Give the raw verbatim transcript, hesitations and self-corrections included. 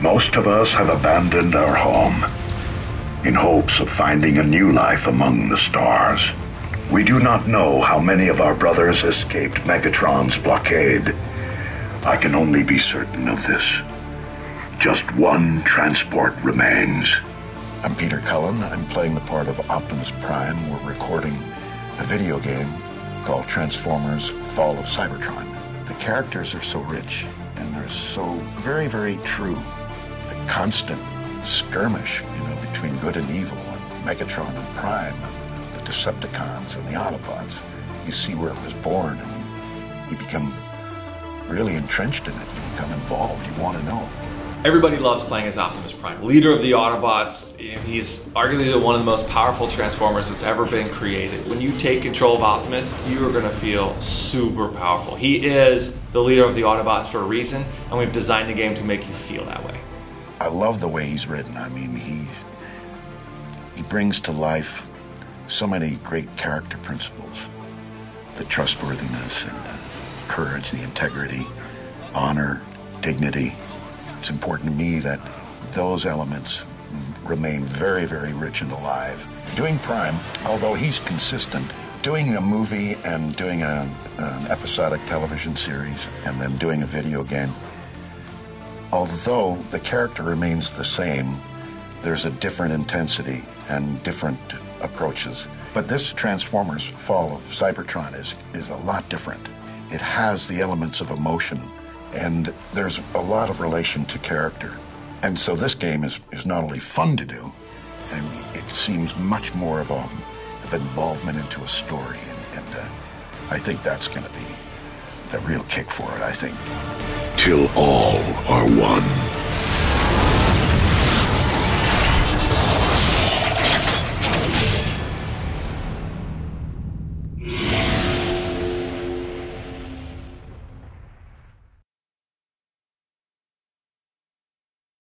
most of us have abandoned our home in hopes of finding a new life among the stars. We do not know how many of our brothers escaped Megatron's blockade. I can only be certain of this. Just one transport remains. I'm Peter Cullen. I'm playing the part of Optimus Prime. We're recording a video game called Transformers: Fall of Cybertron. The characters are so rich and they're so very, very true. The constant skirmish, you know, between good and evil, and Megatron and Prime, and the Decepticons and the Autobots. You see where it was born and you become really entrenched in it. You become involved. You want to know. Everybody loves playing as Optimus Prime, leader of the Autobots. He's arguably one of the most powerful Transformers that's ever been created. When you take control of Optimus, you are going to feel super powerful. He is the leader of the Autobots for a reason, and we've designed the game to make you feel that way. I love the way he's written. I mean, he, he brings to life so many great character principles. The trustworthiness and the courage, the integrity, honor, dignity. It's important to me that those elements remain very, very rich and alive. Doing Prime, although he's consistent, doing a movie and doing a, an episodic television series and then doing a video game, although the character remains the same, there's a different intensity and different approaches. But this Transformers: Fall of Cybertron is, is a lot different. It has the elements of emotion, and there's a lot of relation to character. And so this game is, is not only fun to do, I mean, it seems much more of, a, of involvement into a story. And, and uh, I think that's going to be the real kick for it, I think. Till all are one.